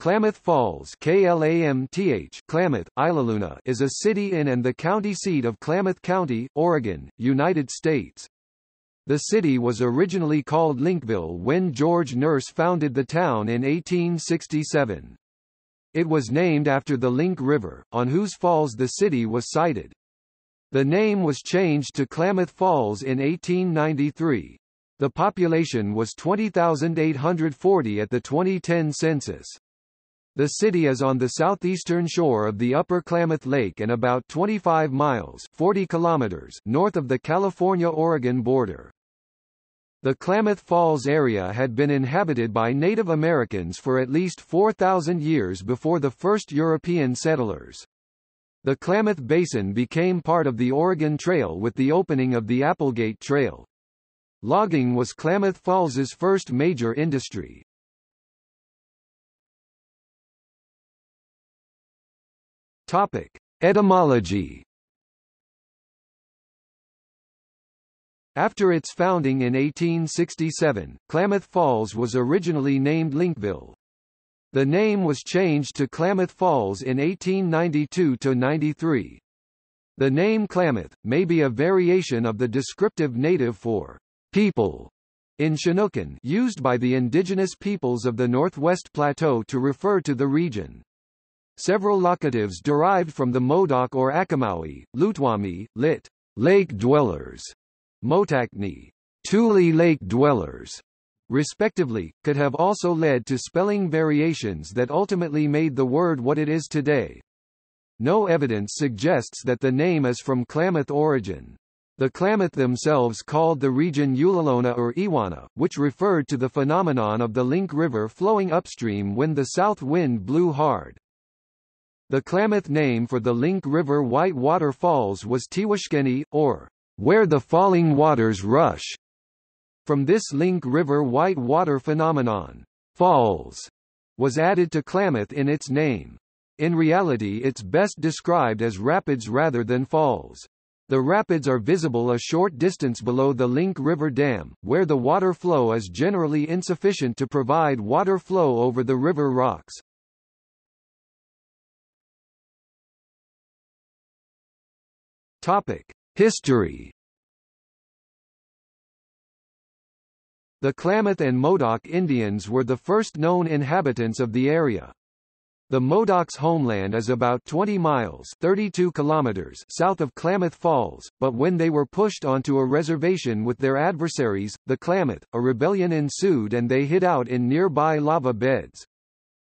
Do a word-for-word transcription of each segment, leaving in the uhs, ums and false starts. Klamath Falls K L A M T H Klamath, Ilaluna, is a city in and the county seat of Klamath County, Oregon, United States. The city was originally called Linkville when George Nurse founded the town in eighteen sixty-seven. It was named after the Link River, on whose falls the city was sited. The name was changed to Klamath Falls in eighteen ninety-three. The population was twenty thousand eight hundred forty at the twenty ten census. The city is on the southeastern shore of the Upper Klamath Lake and about twenty-five miles (forty kilometers) north of the California-Oregon border. The Klamath Falls area had been inhabited by Native Americans for at least four thousand years before the first European settlers. The Klamath Basin became part of the Oregon Trail with the opening of the Applegate Trail. Logging was Klamath Falls's first major industry. Topic: Etymology. After its founding in eighteen sixty-seven, Klamath Falls was originally named Linkville. The name was changed to Klamath Falls in eighteen ninety-two to ninety-three. The name Klamath may be a variation of the descriptive native for people in Chinookan, used by the indigenous peoples of the Northwest Plateau to refer to the region. Several locatives derived from the Modoc or Akamawi, Lutwami, lit. Lake dwellers, Motakni, Tule Lake dwellers, respectively, could have also led to spelling variations that ultimately made the word what it is today. No evidence suggests that the name is from Klamath origin. The Klamath themselves called the region Ulalona or Iwana, which referred to the phenomenon of the Link River flowing upstream when the south wind blew hard. The Klamath name for the Link River White Water Falls was Tiwashkeni, or, where the falling waters rush. From this Link River White Water phenomenon, falls, was added to Klamath in its name. In reality it's best described as rapids rather than falls. The rapids are visible a short distance below the Link River Dam, where the water flow is generally insufficient to provide water flow over the river rocks. Topic: History. The Klamath and Modoc Indians were the first known inhabitants of the area. The Modoc's homeland is about twenty miles (thirty-two kilometers) south of Klamath Falls, but when they were pushed onto a reservation with their adversaries, the Klamath, a rebellion ensued and they hid out in nearby lava beds.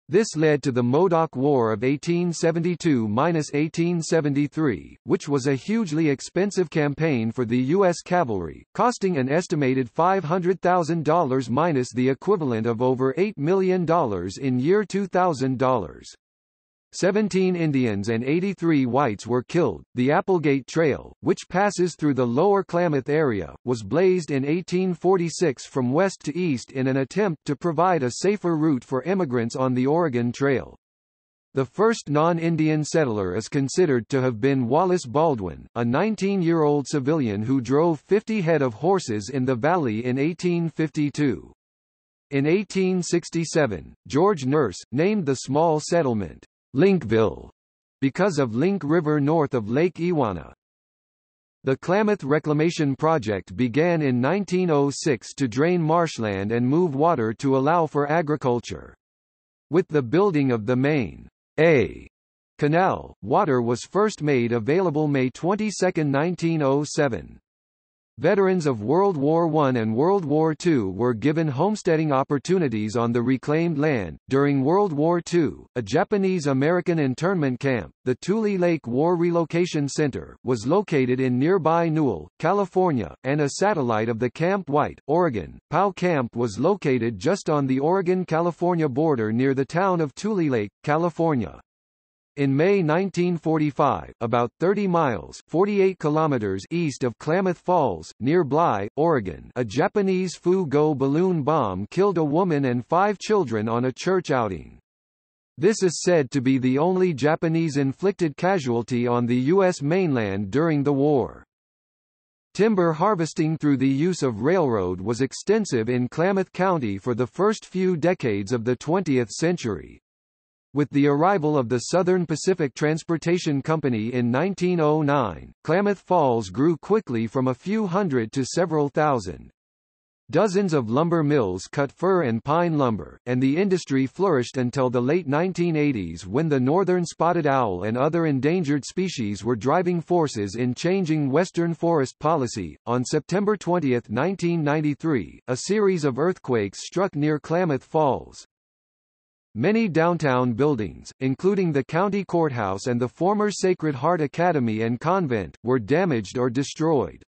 This led to the Modoc War of eighteen seventy-two to eighteen seventy-three, which was a hugely expensive campaign for the U S cavalry, costing an estimated five hundred thousand dollars minus the equivalent of over eight million dollars in year two thousand dollars. Seventeen Indians and eighty-three whites were killed. The Applegate Trail, which passes through the lower Klamath area, was blazed in eighteen forty-six from west to east in an attempt to provide a safer route for immigrants on the Oregon Trail. The first non-Indian settler is considered to have been Wallace Baldwin, a nineteen-year-old civilian who drove fifty head of horses in the valley in eighteen fifty-two. In eighteen sixty-seven, George Nurse named the small settlement Linkville because of Link River north of Lake Iwana. The Klamath Reclamation Project began in nineteen oh six to drain marshland and move water to allow for agriculture. With the building of the main A Canal, water was first made available May twenty-second, nineteen oh seven. Veterans of World War One and World War Two were given homesteading opportunities on the reclaimed land. During World War Two, a Japanese-American internment camp, the Tule Lake War Relocation Center, was located in nearby Newell, California, and a satellite of the Camp White, Oregon, POW Camp was located just on the Oregon-California border near the town of Tule Lake, California. In May nineteen forty-five, about thirty miles (forty-eight kilometers) east of Klamath Falls, near Bly, Oregon, a Japanese Fu-Go balloon bomb killed a woman and five children on a church outing. This is said to be the only Japanese-inflicted casualty on the U S mainland during the war. Timber harvesting through the use of railroad was extensive in Klamath County for the first few decades of the twentieth century. With the arrival of the Southern Pacific Transportation Company in nineteen oh nine, Klamath Falls grew quickly from a few hundred to several thousand. Dozens of lumber mills cut fir and pine lumber, and the industry flourished until the late nineteen eighties when the northern spotted owl and other endangered species were driving forces in changing Western forest policy. On September twentieth nineteen ninety-three, a series of earthquakes struck near Klamath Falls. Many downtown buildings, including the county courthouse and the former Sacred Heart Academy and convent, were damaged or destroyed.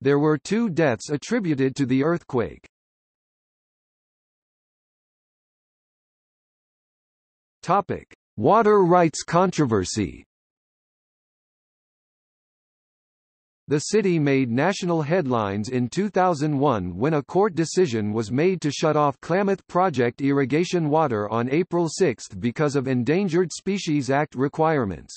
There were two deaths attributed to the earthquake. Topic: Water rights controversy. The city made national headlines in two thousand one when a court decision was made to shut off Klamath Project irrigation water on April sixth because of Endangered Species Act requirements.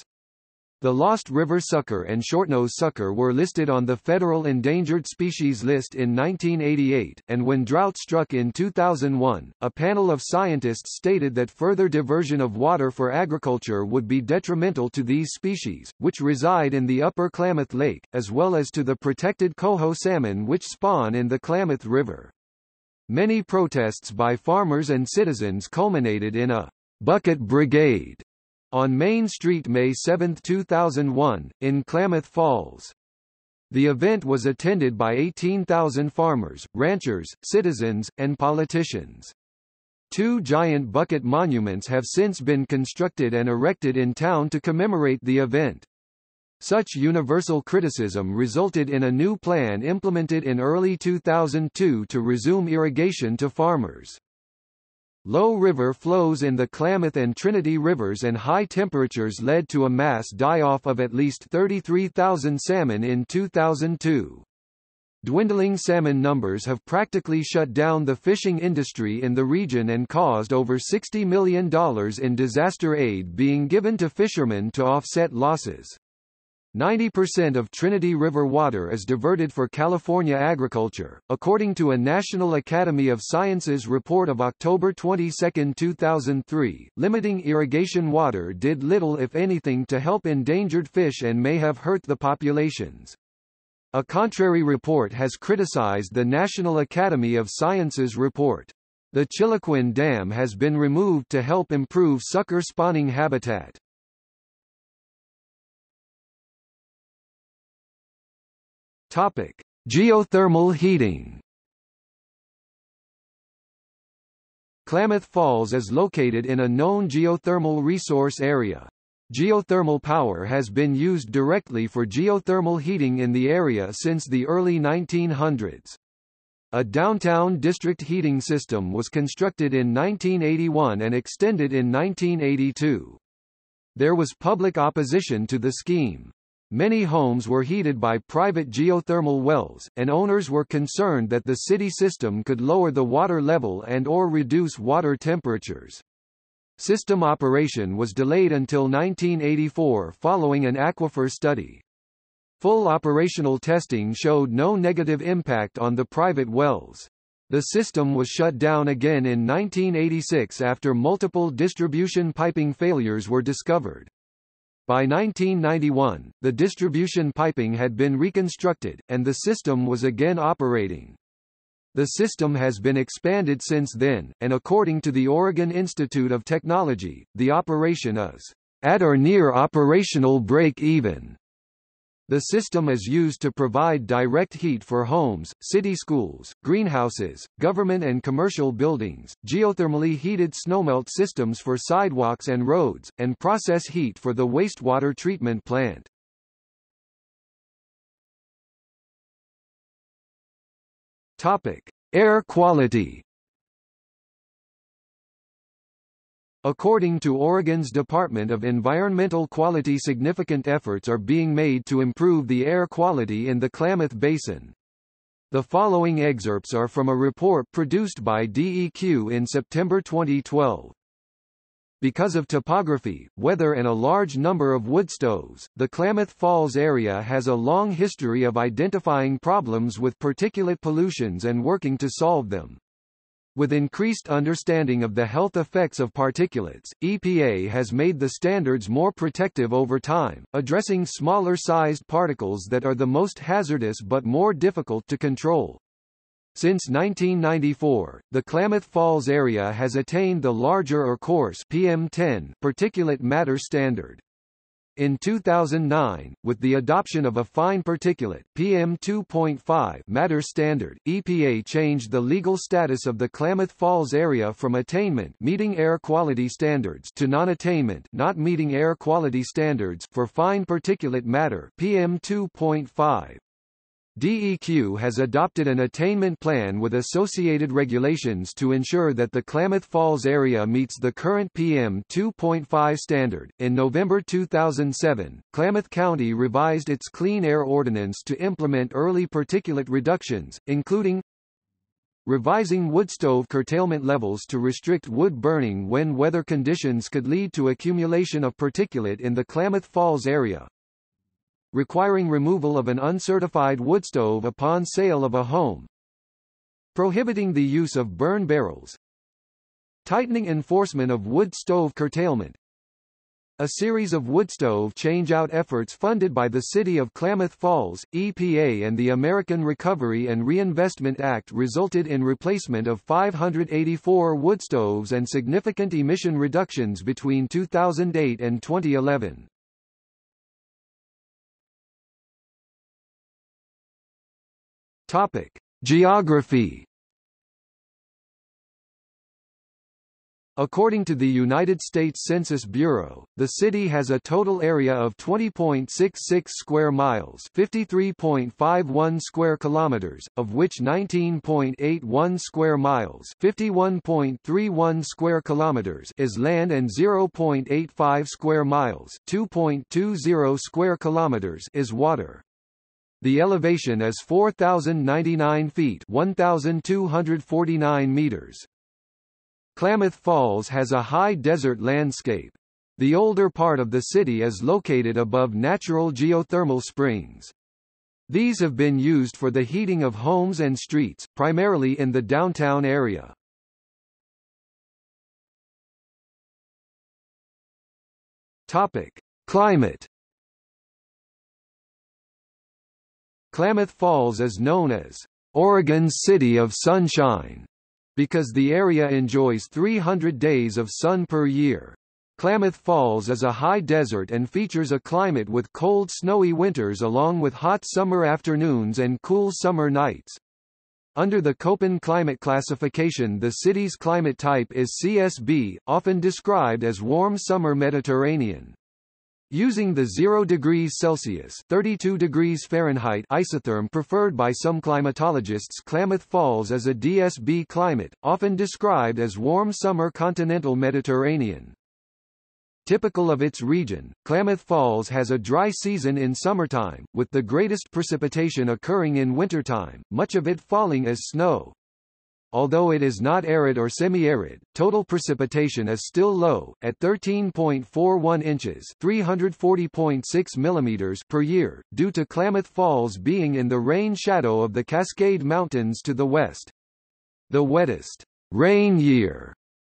The Lost River Sucker and Shortnose Sucker were listed on the Federal Endangered Species List in nineteen eighty-eight, and when drought struck in two thousand one, a panel of scientists stated that further diversion of water for agriculture would be detrimental to these species, which reside in the Upper Klamath Lake, as well as to the protected coho salmon which spawn in the Klamath River. Many protests by farmers and citizens culminated in a bucket brigade on Main Street May seventh two thousand one, in Klamath Falls. The event was attended by eighteen thousand farmers, ranchers, citizens, and politicians. Two giant bucket monuments have since been constructed and erected in town to commemorate the event. Such universal criticism resulted in a new plan implemented in early two thousand two to resume irrigation to farmers. Low river flows in the Klamath and Trinity Rivers and high temperatures led to a mass die-off of at least thirty-three thousand salmon in two thousand two. Dwindling salmon numbers have practically shut down the fishing industry in the region and caused over sixty million dollars in disaster aid being given to fishermen to offset losses. ninety percent of Trinity River water is diverted for California agriculture, according to a National Academy of Sciences report of October twenty-second two thousand three. Limiting irrigation water did little if anything to help endangered fish and may have hurt the populations. A contrary report has criticized the National Academy of Sciences report. The Chiloquin Dam has been removed to help improve sucker spawning habitat. Topic: Geothermal heating. Klamath Falls is located in a known geothermal resource area. Geothermal power has been used directly for geothermal heating in the area since the early nineteen hundreds. A downtown district heating system was constructed in nineteen eighty-one and extended in nineteen eighty-two. There was public opposition to the scheme. Many homes were heated by private geothermal wells, and owners were concerned that the city system could lower the water level and or reduce water temperatures. System operation was delayed until nineteen eighty-four following an aquifer study. Full operational testing showed no negative impact on the private wells. The system was shut down again in nineteen eighty-six after multiple distribution piping failures were discovered. By nineteen ninety-one, the distribution piping had been reconstructed, and the system was again operating. The system has been expanded since then, and according to the Oregon Institute of Technology, the operation is at or near operational break-even. The system is used to provide direct heat for homes, city schools, greenhouses, government and commercial buildings, geothermally heated snowmelt systems for sidewalks and roads, and process heat for the wastewater treatment plant. Topic: Air quality. According to Oregon's Department of Environmental Quality, significant efforts are being made to improve the air quality in the Klamath Basin. The following excerpts are from a report produced by D E Q in September twenty twelve. Because of topography, weather and a large number of wood stoves, the Klamath Falls area has a long history of identifying problems with particulate pollutions and working to solve them. With increased understanding of the health effects of particulates, E P A has made the standards more protective over time, addressing smaller-sized particles that are the most hazardous but more difficult to control. Since nineteen ninety-four, the Klamath Falls area has attained the larger or coarse P M ten particulate matter standard. In two thousand nine, with the adoption of a fine particulate P M two point five matter standard, E P A changed the legal status of the Klamath Falls area from attainment meeting air quality standards to non-attainment not meeting air quality standards for fine particulate matter P M two point five. D E Q has adopted an attainment plan with associated regulations to ensure that the Klamath Falls area meets the current P M two point five standard. In November two thousand seven, Klamath County revised its Clean Air Ordinance to implement early particulate reductions, including revising wood stove curtailment levels to restrict wood burning when weather conditions could lead to accumulation of particulate in the Klamath Falls area, requiring removal of an uncertified wood stove upon sale of a home, prohibiting the use of burn barrels, tightening enforcement of wood stove curtailment. A series of wood stove change-out efforts funded by the City of Klamath Falls, E P A and the American Recovery and Reinvestment Act resulted in replacement of five hundred eighty-four wood stoves and significant emission reductions between two thousand eight and twenty eleven. Topic: Geography. According to the United States Census Bureau, the city has a total area of twenty point six six square miles, fifty-three point five one square kilometers, of which nineteen point eight one square miles, fifty-one point three one square kilometers is land and zero point eight five square miles, two point two zero square kilometers is water. The elevation is four thousand ninety-nine feet one thousand two hundred forty-nine meters. Klamath Falls has a high desert landscape. The older part of the city is located above natural geothermal springs. These have been used for the heating of homes and streets, primarily in the downtown area. Topic: Climate. Klamath Falls is known as Oregon's City of Sunshine because the area enjoys three hundred days of sun per year. Klamath Falls is a high desert and features a climate with cold snowy winters along with hot summer afternoons and cool summer nights. Under the Köppen climate classification, the city's climate type is C S B, often described as warm summer Mediterranean. Using the zero degrees Celsius (thirty-two degrees Fahrenheit) isotherm preferred by some climatologists, Klamath Falls is a D S B climate, often described as warm summer continental Mediterranean. Typical of its region, Klamath Falls has a dry season in summertime, with the greatest precipitation occurring in wintertime, much of it falling as snow. Although it is not arid or semi-arid, total precipitation is still low, at thirteen point four one inches (three hundred forty point six millimeters) per year, due to Klamath Falls being in the rain shadow of the Cascade Mountains to the west. The wettest rain year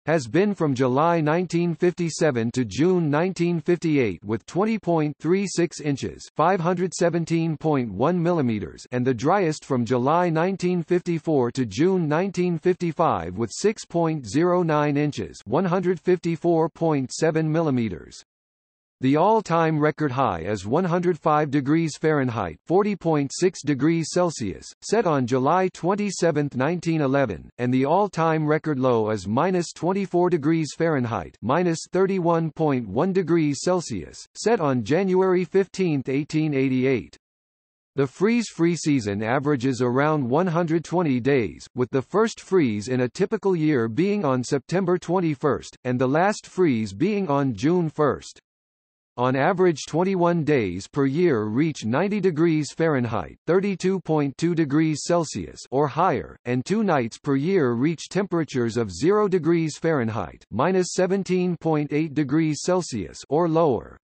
has been from July nineteen fifty-seven to June nineteen fifty-eight with twenty point three six inches (five hundred seventeen point one millimeters) and the driest from July nineteen fifty-four to June nineteen fifty-five with six point zero nine inches (one hundred fifty-four point seven millimeters). The all-time record high is one hundred five degrees Fahrenheit (forty point six degrees Celsius), set on July twenty-seventh, nineteen eleven, and the all-time record low is minus twenty-four degrees Fahrenheit (minus thirty-one point one degrees Celsius), set on January fifteenth, eighteen eighty-eight. The freeze-free season averages around one hundred twenty days, with the first freeze in a typical year being on September twenty-first, and the last freeze being on June first. On average, twenty-one days per year reach ninety degrees Fahrenheit (thirty-two point two degrees Celsius) or higher, and two nights per year reach temperatures of zero degrees Fahrenheit (minus seventeen point eight degrees Celsius) or lower.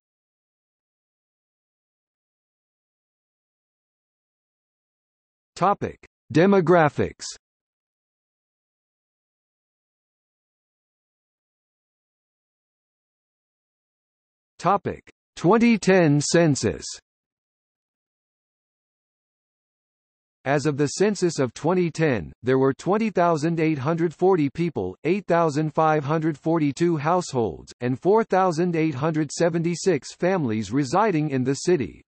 Topic: Demographics. Topic: twenty ten census. As of the census of twenty ten, there were twenty thousand eight hundred forty people, eight thousand five hundred forty-two households, and four thousand eight hundred seventy-six families residing in the city.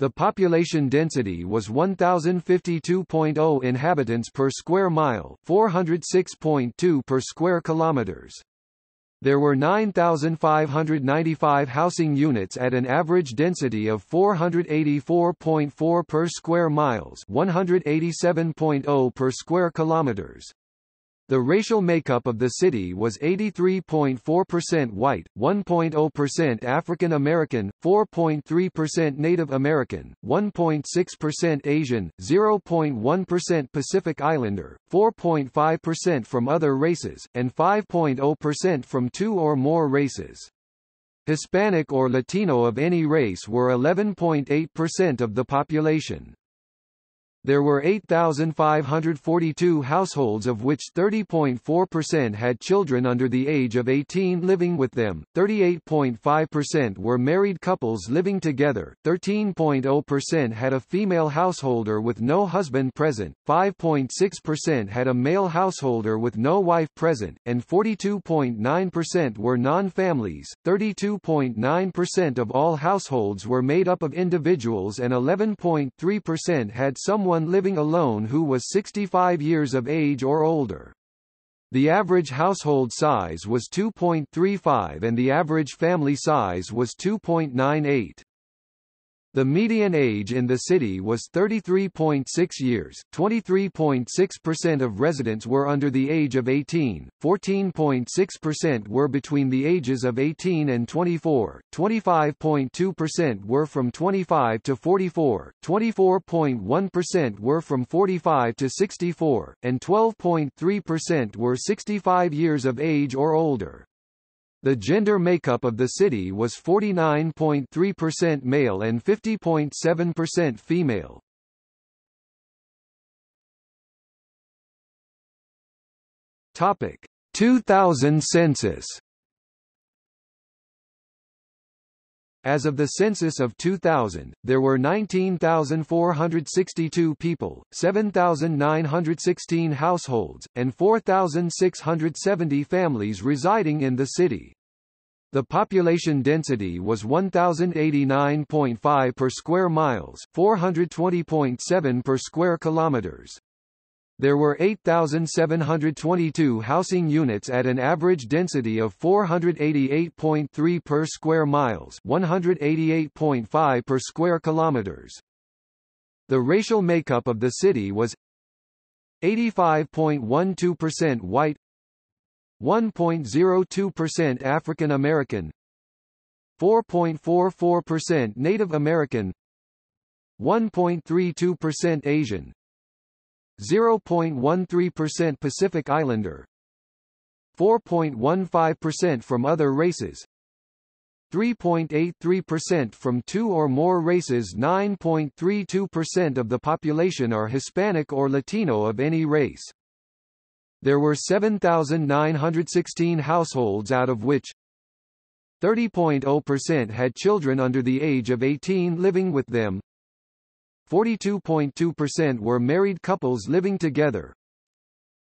The population density was one thousand fifty-two point zero inhabitants per square mile, four hundred six point two per square kilometers. There were nine thousand five hundred ninety-five housing units at an average density of four hundred eighty-four point four per square miles, one hundred eighty-seven point zero per square kilometers. The racial makeup of the city was eighty-three point four percent white, one point zero percent African American, four point three percent Native American, one point six percent Asian, zero point one percent Pacific Islander, four point five percent from other races, and five point zero percent from two or more races. Hispanic or Latino of any race were eleven point eight percent of the population. There were eight thousand five hundred forty-two households, of which thirty point four percent had children under the age of eighteen living with them, thirty-eight point five percent were married couples living together, thirteen point zero percent had a female householder with no husband present, five point six percent had a male householder with no wife present, and forty-two point nine percent were non-families. Thirty-two point nine percent of all households were made up of individuals, and eleven point three percent had someone living alone who was sixty-five years of age or older. The average household size was two point three five and the average family size was two point nine eight. The median age in the city was thirty-three point six years, twenty-three point six percent of residents were under the age of eighteen, fourteen point six percent were between the ages of eighteen and twenty-four, twenty-five point two percent were from twenty-five to forty-four, twenty-four point one percent were from forty-five to sixty-four, and twelve point three percent were sixty-five years of age or older. The gender makeup of the city was forty-nine point three percent male and fifty point seven percent female. Topic: two thousand census. As of the census of two thousand, there were nineteen thousand four hundred sixty-two people, seven thousand nine hundred sixteen households, and four thousand six hundred seventy families residing in the city. The population density was one thousand eighty-nine point five per square miles, four hundred twenty point seven per square kilometers. There were eight thousand seven hundred twenty-two housing units at an average density of four hundred eighty-eight point three per square miles, one hundred eighty-eight point five per square kilometers. The racial makeup of the city was eighty-five point one two percent white, one point zero two percent African American, four point four four percent Native American, one point three two percent Asian, zero point one three percent Pacific Islander, four point one five percent from other races, three point eight three percent from two or more races. Nine point three two percent of the population are Hispanic or Latino of any race. There were seven thousand nine hundred sixteen households, out of which thirty point zero percent had children under the age of eighteen living with them, forty-two point two percent were married couples living together,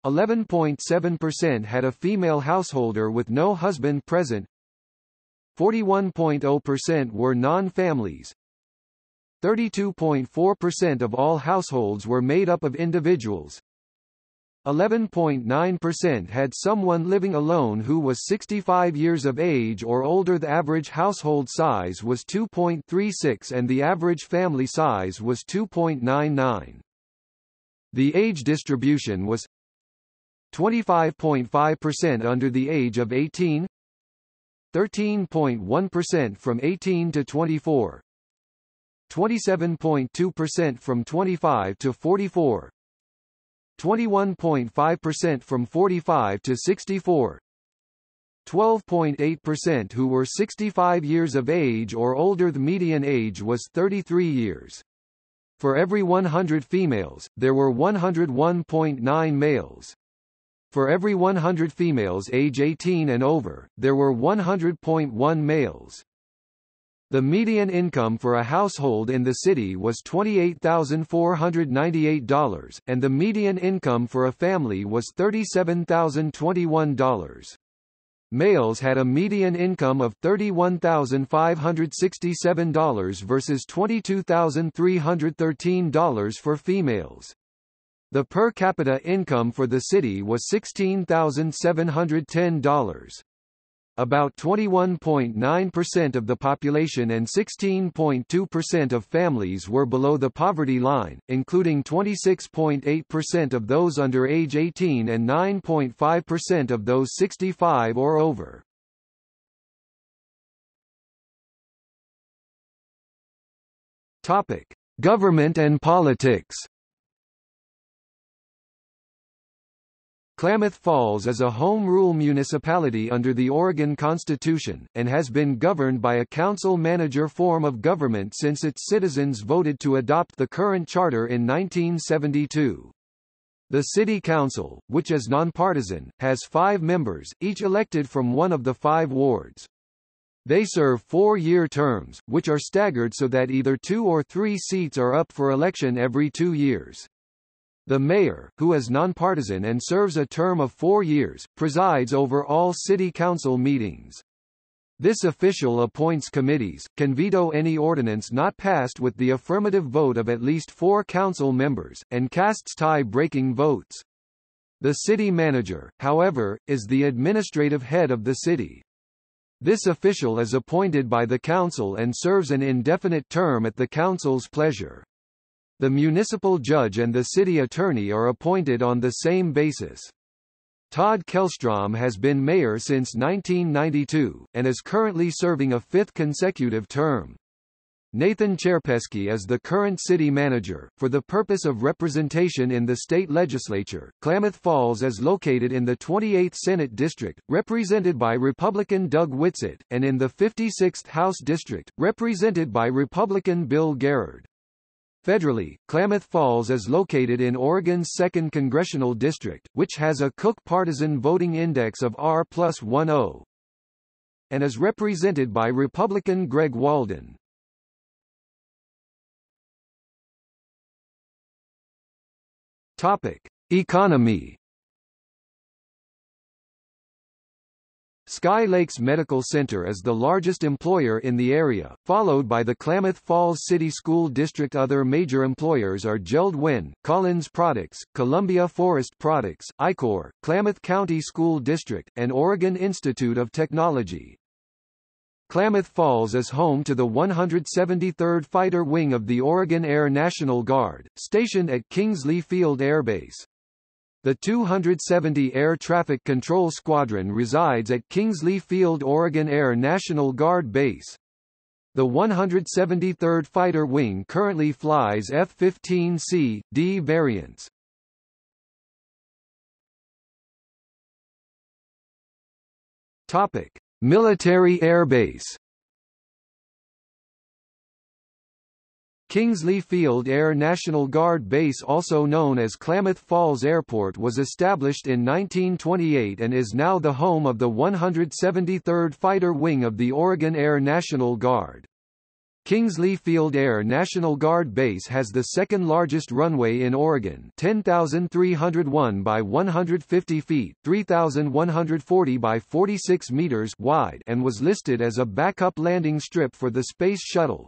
eleven point seven percent had a female householder with no husband present, forty-one point zero percent were non-families, thirty-two point four percent of all households were made up of individuals, eleven point nine percent had someone living alone who was sixty-five years of age or older. The average household size was two point three six and the average family size was two point nine nine. The age distribution was twenty-five point five percent under the age of eighteen, thirteen point one percent from eighteen to twenty-four, twenty-seven point two percent from twenty-five to forty-four, twenty-one point five percent from forty-five to sixty-four, twelve point eight percent who were sixty-five years of age or older. The median age was thirty-three years. For every one hundred females, there were one hundred one point nine males. For every one hundred females age eighteen and over, there were one hundred point one males. The median income for a household in the city was twenty-eight thousand four hundred ninety-eight dollars, and the median income for a family was thirty-seven thousand twenty-one dollars. Males had a median income of thirty-one thousand five hundred sixty-seven dollars versus twenty-two thousand three hundred thirteen dollars for females. The per capita income for the city was sixteen thousand seven hundred ten dollars. About twenty-one point nine percent of the population and sixteen point two percent of families were below the poverty line, including twenty-six point eight percent of those under age eighteen and nine point five percent of those sixty-five or over. Topic: Government and politics. Klamath Falls is a home rule municipality under the Oregon Constitution, and has been governed by a council-manager form of government since its citizens voted to adopt the current charter in nineteen seventy-two. The City Council, which is nonpartisan, has five members, each elected from one of the five wards. They serve four-year terms, which are staggered so that either two or three seats are up for election every two years. The mayor, who is nonpartisan and serves a term of four years, presides over all city council meetings. This official appoints committees, can veto any ordinance not passed with the affirmative vote of at least four council members, and casts tie-breaking votes. The city manager, however, is the administrative head of the city. This official is appointed by the council and serves an indefinite term at the council's pleasure. The municipal judge and the city attorney are appointed on the same basis. Todd Kellstrom has been mayor since nineteen ninety-two, and is currently serving a fifth consecutive term. Nathan Cherpesky is the current city manager. For the purpose of representation in the state legislature, Klamath Falls is located in the twenty-eighth Senate District, represented by Republican Doug Whitsett, and in the fifty-sixth House District, represented by Republican Bill Garrard. Federally, Klamath Falls is located in Oregon's second Congressional District, which has a Cook partisan voting index of R plus ten, and is represented by Republican Greg Walden. Topic: Economy. Sky Lakes Medical Center is the largest employer in the area, followed by the Klamath Falls City School District. Other major employers are Jeld-Wen, Collins Products, Columbia Forest Products, Icor, Klamath County School District, and Oregon Institute of Technology. Klamath Falls is home to the one hundred seventy-third Fighter Wing of the Oregon Air National Guard, stationed at Kingsley Field Air Base. The two hundred seventy Air Traffic Control Squadron resides at Kingsley Field Oregon Air National Guard Base. The one hundred seventy-third Fighter Wing currently flies F fifteen C D variants. Topic: Military Air Base. Kingsley Field Air National Guard Base, also known as Klamath Falls Airport, was established in nineteen twenty-eight and is now the home of the one hundred seventy-third Fighter Wing of the Oregon Air National Guard. Kingsley Field Air National Guard Base has the second largest runway in Oregon, ten thousand three hundred one by one hundred fifty feet, three thousand one hundred forty by forty-six meters wide, and was listed as a backup landing strip for the Space Shuttle.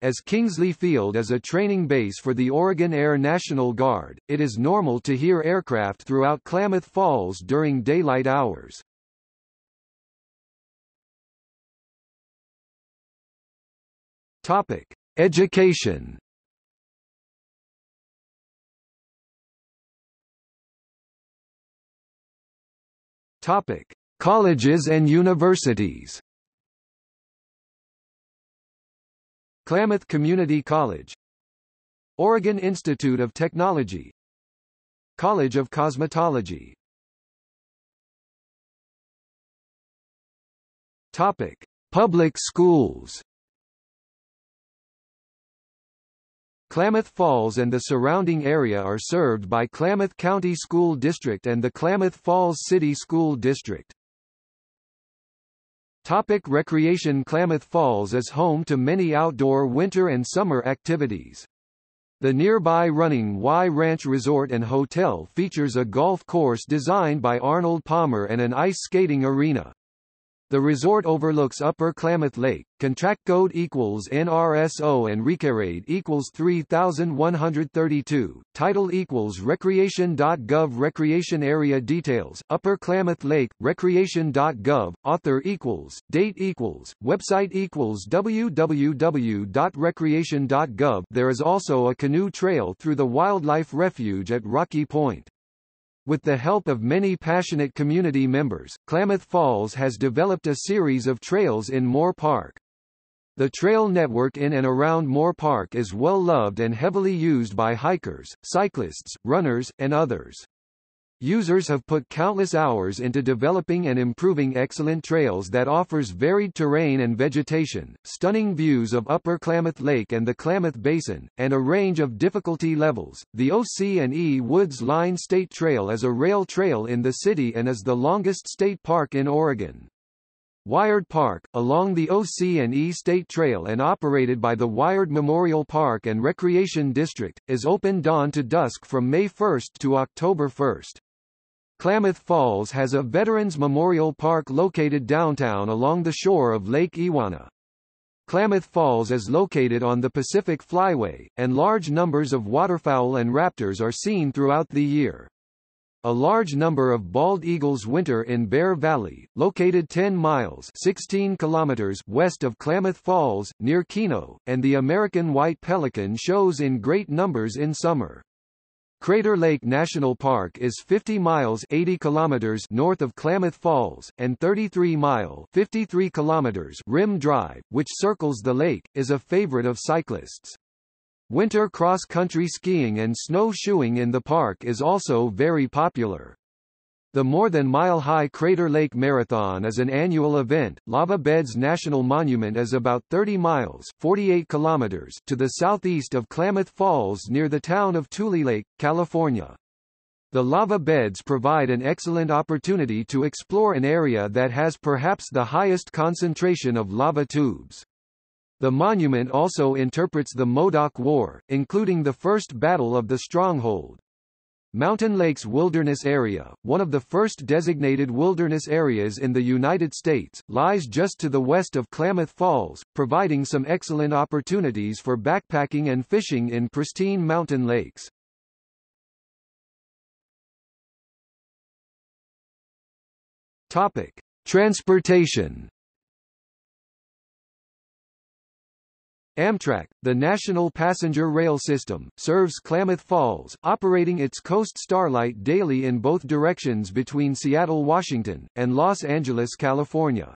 As Kingsley Field is a training base for the Oregon Air National Guard, it is normal to hear aircraft throughout Klamath Falls during daylight hours. Topic: Education. Topic: Colleges and universities. Klamath Community College, Oregon Institute of Technology, College of Cosmetology. Topic: Public Schools. Klamath Falls and the surrounding area are served by Klamath County School District and the Klamath Falls City School District. Topic: Recreation. Klamath Falls is home to many outdoor winter and summer activities. The nearby Running Y Ranch Resort and Hotel features a golf course designed by Arnold Palmer and an ice skating arena. The resort overlooks Upper Klamath Lake. Contract code equals N R S O and Recarade equals three thousand one hundred thirty-two. Title equals recreation dot gov. Recreation area details, Upper Klamath Lake, recreation dot gov. Author equals, date equals, website equals w w w dot recreation dot gov. There is also a canoe trail through the wildlife refuge at Rocky Point. With the help of many passionate community members, Klamath Falls has developed a series of trails in Moore Park. The trail network in and around Moore Park is well loved and heavily used by hikers, cyclists, runners, and others. Users have put countless hours into developing and improving excellent trails that offers varied terrain and vegetation, stunning views of Upper Klamath Lake and the Klamath Basin, and a range of difficulty levels. The O C and E Woods Line State Trail is a rail trail in the city and is the longest state park in Oregon. Wired Park, along the O C and E State Trail and operated by the Wired Memorial Park and Recreation District, is open dawn to dusk from May first to October first. Klamath Falls has a Veterans Memorial Park located downtown along the shore of Lake Iwana. Klamath Falls is located on the Pacific Flyway, and large numbers of waterfowl and raptors are seen throughout the year. A large number of bald eagles winter in Bear Valley, located ten miles (sixteen kilometers) west of Klamath Falls, near Keno, and the American white pelican shows in great numbers in summer. Crater Lake National Park is fifty miles (eighty kilometers) north of Klamath Falls, and thirty-three mile (fifty-three kilometers) Rim Drive, which circles the lake, is a favorite of cyclists. Winter cross-country skiing and snowshoeing in the park is also very popular. The more than mile-high Crater Lake Marathon is an annual event. Lava Beds National Monument is about thirty miles (forty-eight kilometers) to the southeast of Klamath Falls near the town of Tule Lake, California. The lava beds provide an excellent opportunity to explore an area that has perhaps the highest concentration of lava tubes. The monument also interprets the Modoc War, including the First Battle of the Stronghold. Mountain Lakes Wilderness Area, one of the first designated wilderness areas in the United States, lies just to the west of Klamath Falls, providing some excellent opportunities for backpacking and fishing in pristine mountain lakes. Topic: Transportation. Amtrak, the national passenger rail system, serves Klamath Falls, operating its Coast Starlight daily in both directions between Seattle, Washington, and Los Angeles, California.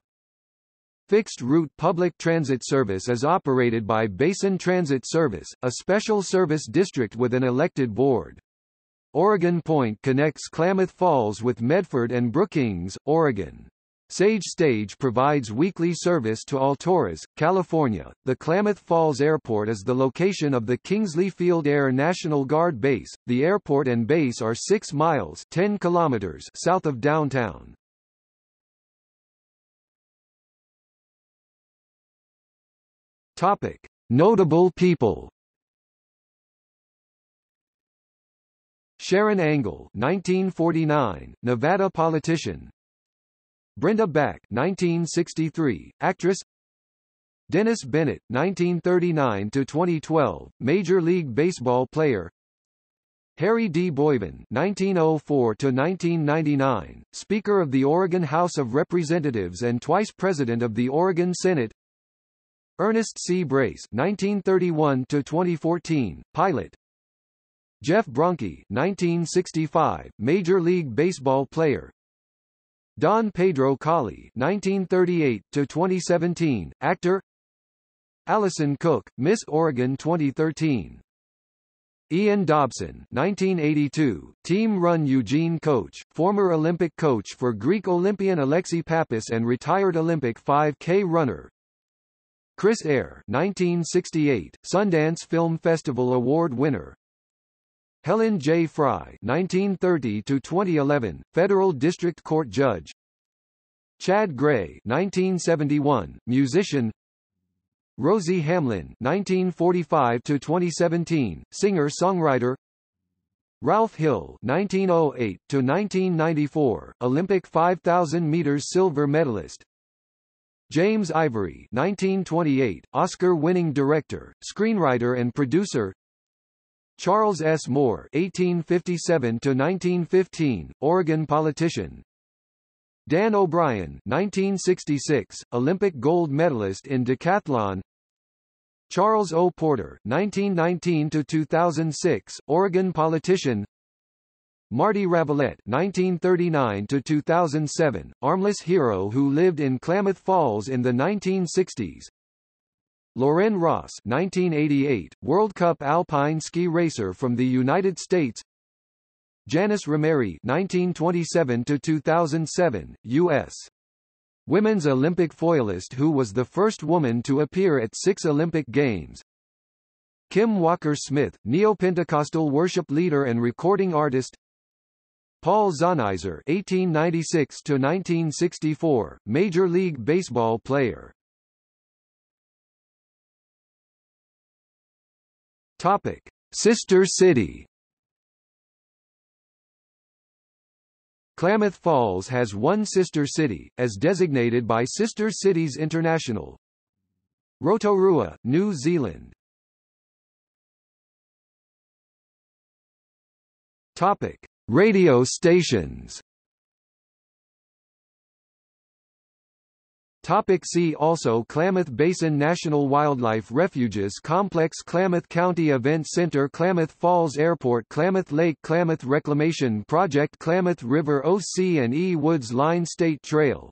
Fixed-route public transit service is operated by Basin Transit Service, a special service district with an elected board. Oregon Point connects Klamath Falls with Medford and Brookings, Oregon. Sage Stage provides weekly service to Altorres, California. The Klamath Falls Airport is the location of the Kingsley Field Air National Guard Base. The airport and base are six miles (ten kilometers) south of downtown. Topic: Notable people. Sharon Angle, nineteen forty-nine, Nevada politician. Brenda Back, nineteen sixty-three, actress. Dennis Bennett, nineteen thirty-nine to twenty twelve, Major League Baseball player. Harry D. Boivin, nineteen oh four to nineteen ninety-nine, Speaker of the Oregon House of Representatives and twice President of the Oregon Senate. Ernest C. Brace, nineteen thirty-one to twenty fourteen, pilot. Jeff Bronchi, nineteen sixty-five, Major League Baseball player. Don Pedro Colley, nineteen thirty-eight to twenty seventeen, actor. Allison Cook, Miss Oregon twenty thirteen. Ian Dobson, nineteen eighty-two, Team Run Eugene coach, former Olympic coach for Greek Olympian Alexi Pappas and retired Olympic five K runner. Chris Eyre, nineteen sixty-eight, Sundance Film Festival Award winner. Helen J. Fry, nineteen thirty to twenty eleven, Federal District Court Judge. Chad Gray, nineteen seventy-one, musician. Rosie Hamlin, nineteen forty-five to twenty seventeen, singer-songwriter. Ralph Hill, nineteen oh eight to nineteen ninety-four, Olympic five thousand meters silver medalist. James Ivory, nineteen twenty-eight, Oscar-winning director, screenwriter and producer. Charles S. Moore, eighteen fifty-seven to nineteen fifteen, Oregon politician. Dan O'Brien, nineteen sixty-six, Olympic gold medalist in decathlon. Charles O. Porter, nineteen nineteen to two thousand six, Oregon politician. Marty Ravelette, nineteen thirty-nine to two thousand seven, armless hero who lived in Klamath Falls in the nineteen sixties. Lauren Ross, nineteen eighty-eight, World Cup alpine ski racer from the United States. Janice Rameri, nineteen twenty-seven to two thousand seven, U S women's Olympic foilist who was the first woman to appear at six Olympic Games. Kim Walker Smith, Neo-Pentecostal worship leader and recording artist. Paul Zonizer, eighteen ninety-six to nineteen sixty-four, Major League Baseball player. Topic: Sister City. Klamath Falls has one sister city, as designated by Sister Cities International. Rotorua, New Zealand. Topic: Radio stations. Topic: see also Klamath Basin National Wildlife Refuges Complex, Klamath County Event Center, Klamath Falls Airport, Klamath Lake, Klamath Reclamation Project, Klamath River, O C and E Woods Line State Trail.